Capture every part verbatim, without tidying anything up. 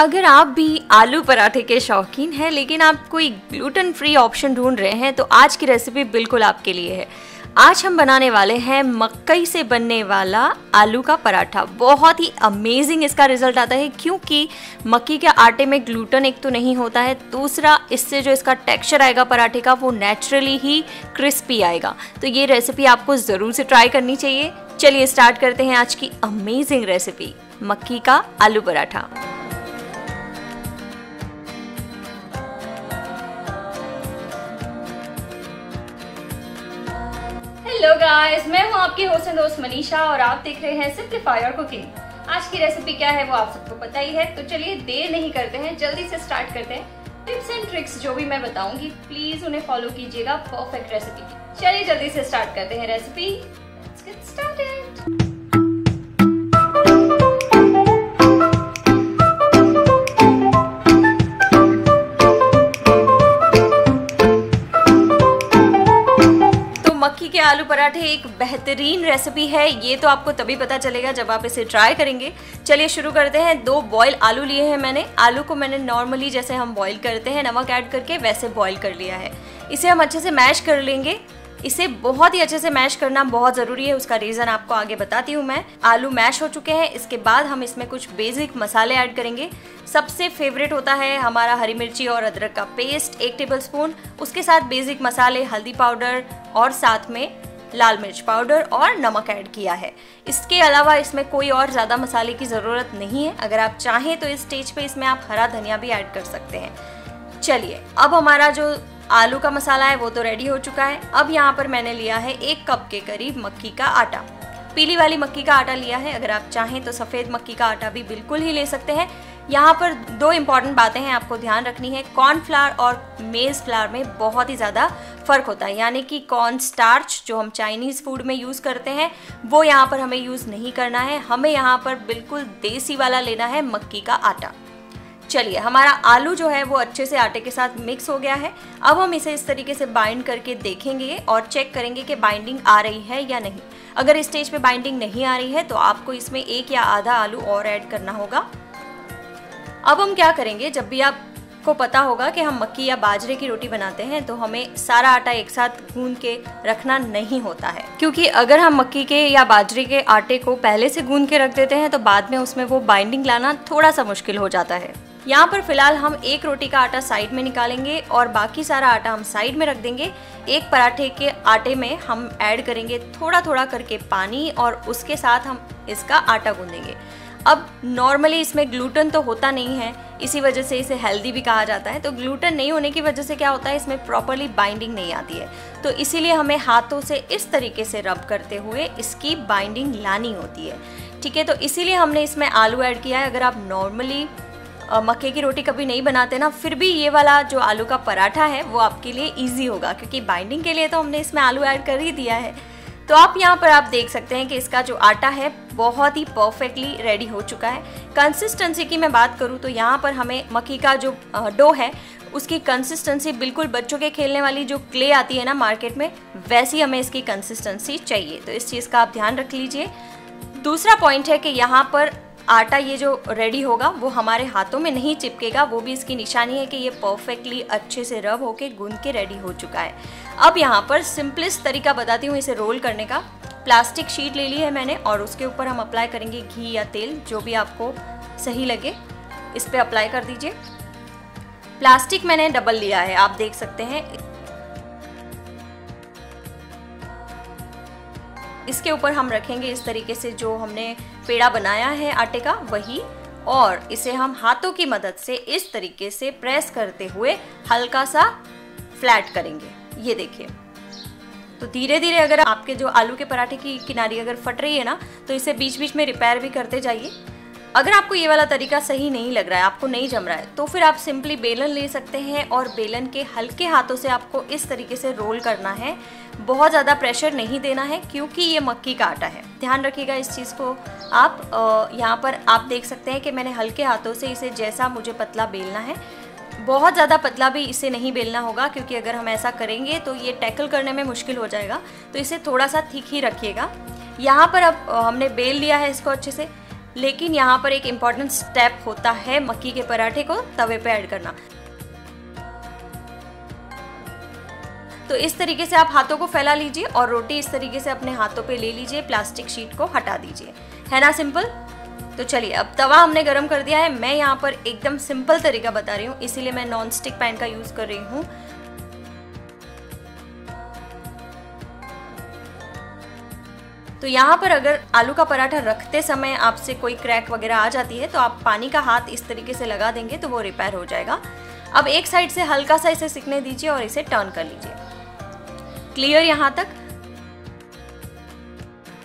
अगर आप भी आलू पराठे के शौकीन हैं लेकिन आप कोई ग्लूटेन फ्री ऑप्शन ढूंढ रहे हैं तो आज की रेसिपी बिल्कुल आपके लिए है। आज हम बनाने वाले हैं मकई से बनने वाला आलू का पराठा। बहुत ही अमेजिंग इसका रिजल्ट आता है क्योंकि मक्की के आटे में ग्लूटेन एक तो नहीं होता है, दूसरा इससे जो इसका टेक्सचर आएगा पराठे का वो नेचुरली ही क्रिस्पी आएगा। तो ये रेसिपी आपको ज़रूर से ट्राई करनी चाहिए। चलिए स्टार्ट करते हैं आज की अमेजिंग रेसिपी मक्की का आलू पराठा। हेलो गाइस, मैं हूँ आपकी होस्ट एंड दोस्त मनीषा और आप देख रहे हैं सिंप्लीफाई कुकिंग। आज की रेसिपी क्या है वो आप सबको पता ही है, तो चलिए देर नहीं करते हैं, जल्दी से स्टार्ट करते हैं। टिप्स एंड ट्रिक्स जो भी मैं बताऊंगी प्लीज उन्हें फॉलो कीजिएगा परफेक्ट रेसिपी की। चलिए जल्दी से स्टार्ट करते हैं रेसिपी। Let's get started. मक्की के आलू पराठे एक बेहतरीन रेसिपी है, ये तो आपको तभी पता चलेगा जब आप इसे ट्राई करेंगे। चलिए शुरू करते हैं। दो बॉयल आलू लिए हैं मैंने। आलू को मैंने नॉर्मली जैसे हम बॉयल करते हैं नमक ऐड करके वैसे बॉयल कर लिया है। इसे हम अच्छे से मैश कर लेंगे। इसे बहुत ही अच्छे से मैश करना बहुत ज़रूरी है, उसका रीज़न आपको आगे बताती हूँ मैं। आलू मैश हो चुके हैं, इसके बाद हम इसमें कुछ बेसिक मसाले ऐड करेंगे। सबसे फेवरेट होता है हमारा हरी मिर्ची और अदरक का पेस्ट एक टेबलस्पून, उसके साथ बेसिक मसाले हल्दी पाउडर और साथ में लाल मिर्च पाउडर और नमक ऐड किया है। इसके अलावा इसमें कोई और ज़्यादा मसाले की ज़रूरत नहीं है। अगर आप चाहें तो इस स्टेज पे इसमें आप हरा धनिया भी ऐड कर सकते हैं। चलिए अब हमारा जो आलू का मसाला है वो तो रेडी हो चुका है। अब यहाँ पर मैंने लिया है एक कप के करीब मक्की का आटा, पीली वाली मक्की का आटा लिया है। अगर आप चाहें तो सफ़ेद मक्की का आटा भी बिल्कुल ही ले सकते हैं। यहाँ पर दो इम्पॉर्टेंट बातें हैं आपको ध्यान रखनी है। कॉर्नफ्लावर और मेज़ फ्लावर में बहुत ही ज़्यादा फ़र्क होता है, यानी कि कॉर्न स्टार्च जो हम चाइनीज़ फूड में यूज़ करते हैं वो यहाँ पर हमें यूज़ नहीं करना है। हमें यहाँ पर बिल्कुल देसी वाला लेना है मक्की का आटा। चलिए हमारा आलू जो है वो अच्छे से आटे के साथ मिक्स हो गया है। अब हम इसे इस तरीके से बाइंड करके देखेंगे और चेक करेंगे कि बाइंडिंग आ रही है या नहीं। अगर इस स्टेज पे बाइंडिंग नहीं आ रही है तो आपको इसमें एक या आधा आलू और ऐड करना होगा। अब हम क्या करेंगे, जब भी आपको पता होगा कि हम मक्की या बाजरे की रोटी बनाते हैं तो हमें सारा आटा एक साथ गूंद के रखना नहीं होता है, क्योंकि अगर हम मक्की के या बाजरे के आटे को पहले से गूंद के रख देते हैं तो बाद में उसमें वो बाइंडिंग लाना थोड़ा सा मुश्किल हो जाता है। यहाँ पर फिलहाल हम एक रोटी का आटा साइड में निकालेंगे और बाकी सारा आटा हम साइड में रख देंगे। एक पराठे के आटे में हम ऐड करेंगे थोड़ा थोड़ा करके पानी और उसके साथ हम इसका आटा गूंदेंगे। अब नॉर्मली इसमें ग्लूटेन तो होता नहीं है, इसी वजह से इसे हेल्दी भी कहा जाता है। तो ग्लूटेन नहीं होने की वजह से क्या होता है, इसमें प्रॉपरली बाइंडिंग नहीं आती है, तो इसीलिए हमें हाथों से इस तरीके से रब करते हुए इसकी बाइंडिंग लानी होती है। ठीक है, तो इसीलिए हमने इसमें आलू ऐड किया है। अगर आप नॉर्मली मक्के की रोटी कभी नहीं बनाते ना, फिर भी ये वाला जो आलू का पराठा है वो आपके लिए ईजी होगा, क्योंकि बाइंडिंग के लिए तो हमने इसमें आलू ऐड कर ही दिया है। तो आप यहाँ पर आप देख सकते हैं कि इसका जो आटा है बहुत ही परफेक्टली रेडी हो चुका है। कंसिस्टेंसी की मैं बात करूँ तो यहाँ पर हमें मक्की का जो डो है उसकी कंसिस्टेंसी बिल्कुल बच्चों के खेलने वाली जो क्ले आती है ना मार्केट में, वैसी हमें इसकी कंसिस्टेंसी चाहिए, तो इस चीज़ का आप ध्यान रख लीजिए। दूसरा पॉइंट है कि यहाँ पर आटा ये जो रेडी होगा वो हमारे हाथों में नहीं चिपकेगा, वो भी इसकी निशानी है कि ये परफेक्टली अच्छे से रब होके गूंद के रेडी हो चुका है। अब यहाँ पर सिंपलेस्ट तरीका बताती हूँ इसे रोल करने का। प्लास्टिक शीट ले ली है मैंने और उसके ऊपर हम अप्लाई करेंगे घी या तेल, जो भी आपको सही लगे इस पर अप्लाई कर दीजिए। प्लास्टिक मैंने डबल लिया है, आप देख सकते हैं। इसके ऊपर हम रखेंगे इस तरीके से जो हमने पेड़ा बनाया है आटे का वही, और इसे हम हाथों की मदद से इस तरीके से प्रेस करते हुए हल्का सा फ्लैट करेंगे। ये देखिए, तो धीरे धीरे अगर आपके जो आलू के पराठे की किनारी अगर फट रही है ना तो इसे बीच बीच में रिपेयर भी करते जाइए। अगर आपको ये वाला तरीका सही नहीं लग रहा है, आपको नहीं जम रहा है, तो फिर आप सिंपली बेलन ले सकते हैं और बेलन के हल्के हाथों से आपको इस तरीके से रोल करना है। बहुत ज़्यादा प्रेशर नहीं देना है क्योंकि ये मक्की का आटा है, ध्यान रखिएगा इस चीज़ को आप। यहाँ पर आप देख सकते हैं कि मैंने हल्के हाथों से इसे जैसा मुझे पतला बेलना है, बहुत ज़्यादा पतला भी इसे नहीं बेलना होगा क्योंकि अगर हम ऐसा करेंगे तो ये टैकल करने में मुश्किल हो जाएगा, तो इसे थोड़ा सा ठीक ही रखिएगा। यहाँ पर अब हमने बेल लिया है इसको अच्छे से। लेकिन यहाँ पर एक इम्पॉर्टेंट स्टेप होता है मक्की के पराठे को तवे पे ऐड करना। तो इस तरीके से आप हाथों को फैला लीजिए और रोटी इस तरीके से अपने हाथों पे ले लीजिए, प्लास्टिक शीट को हटा दीजिए, है ना सिंपल। तो चलिए, अब तवा हमने गरम कर दिया है। मैं यहाँ पर एकदम सिंपल तरीका बता रही हूँ, इसीलिए मैं नॉन स्टिक पैन का यूज़ कर रही हूँ। तो यहाँ पर अगर आलू का पराठा रखते समय आपसे कोई क्रैक वगैरह आ जाती है तो आप पानी का हाथ इस तरीके से लगा देंगे तो वो रिपेयर हो जाएगा। अब एक साइड से हल्का सा इसे सिकने दीजिए और इसे टर्न कर लीजिए। क्लियर यहाँ तक।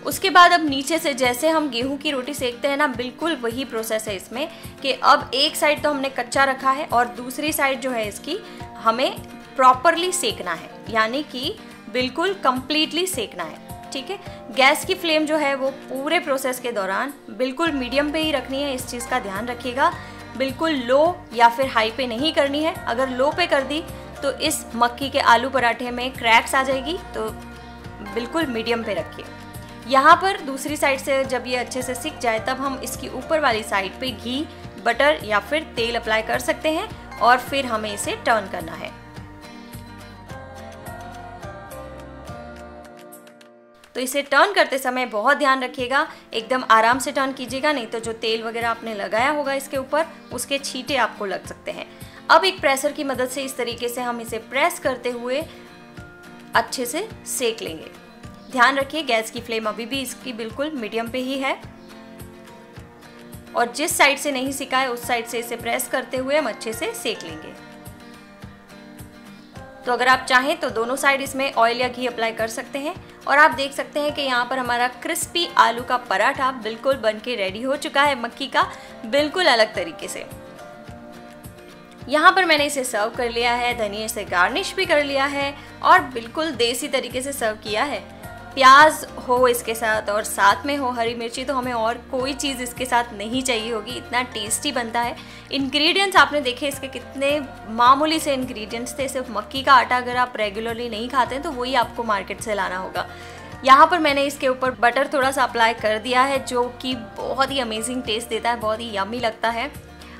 उसके बाद अब नीचे से जैसे हम गेहूं की रोटी सेकते हैं ना, बिल्कुल वही प्रोसेस है इसमें कि अब एक साइड तो हमने कच्चा रखा है और दूसरी साइड जो है इसकी हमें प्रॉपरली सेकना है, यानी कि बिल्कुल कंप्लीटली सेकना है, ठीक है। गैस की फ्लेम जो है वो पूरे प्रोसेस के दौरान बिल्कुल मीडियम पे ही रखनी है, इस चीज़ का ध्यान रखिएगा। बिल्कुल लो या फिर हाई पे नहीं करनी है। अगर लो पे कर दी तो इस मक्की के आलू पराठे में क्रैक्स आ जाएगी, तो बिल्कुल मीडियम पे रखिए। यहाँ पर दूसरी साइड से जब ये अच्छे से सिक जाए तब हम इसकी ऊपर वाली साइड पे घी, बटर या फिर तेल अप्लाई कर सकते हैं और फिर हमें इसे टर्न करना है। तो इसे टर्न करते समय बहुत ध्यान रखिएगा, एकदम आराम से टर्न कीजिएगा, नहीं तो जो तेल वगैरह आपने लगाया होगा इसके ऊपर उसके छींटे आपको लग सकते हैं। अब एक प्रेसर की मदद से इस तरीके से हम इसे प्रेस करते हुए अच्छे से सेक लेंगे। ध्यान रखिए गैस की फ्लेम अभी भी इसकी बिल्कुल मीडियम पे ही है और जिस साइड से नहीं सिका है उस साइड से इसे प्रेस करते हुए हम अच्छे से सेक लेंगे। तो अगर आप चाहें तो दोनों साइड इसमें ऑयल या घी अप्लाई कर सकते हैं और आप देख सकते हैं कि यहाँ पर हमारा क्रिस्पी आलू का पराठा बिल्कुल बनके रेडी हो चुका है, मक्की का बिल्कुल अलग तरीके से। यहाँ पर मैंने इसे सर्व कर लिया है, धनिया से गार्निश भी कर लिया है और बिल्कुल देसी तरीके से सर्व किया है। प्याज हो इसके साथ और साथ में हो हरी मिर्ची, तो हमें और कोई चीज़ इसके साथ नहीं चाहिए होगी, इतना टेस्टी बनता है। इंग्रेडिएंट्स आपने देखे इसके कितने मामूली से इंग्रेडिएंट्स थे, सिर्फ मक्की का आटा अगर आप रेगुलरली नहीं खाते हैं तो वही आपको मार्केट से लाना होगा। यहाँ पर मैंने इसके ऊपर बटर थोड़ा सा अप्लाई कर दिया है जो कि बहुत ही अमेजिंग टेस्ट देता है, बहुत ही यम्मी लगता है।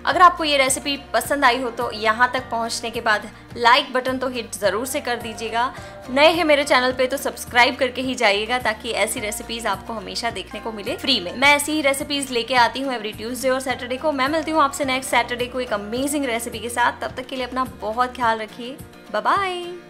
अगर आपको ये रेसिपी पसंद आई हो तो यहाँ तक पहुँचने के बाद लाइक बटन तो हिट ज़रूर से कर दीजिएगा। नए हैं मेरे चैनल पे तो सब्सक्राइब करके ही जाइएगा ताकि ऐसी रेसिपीज़ आपको हमेशा देखने को मिले फ्री में। मैं ऐसी ही रेसिपीज़ लेके आती हूँ एवरी ट्यूसडे और सैटरडे को। मैं मिलती हूँ आपसे नेक्स्ट सैटरडे को एक अमेजिंग रेसिपी के साथ। तब तक के लिए अपना बहुत ख्याल रखिए। Bye bye.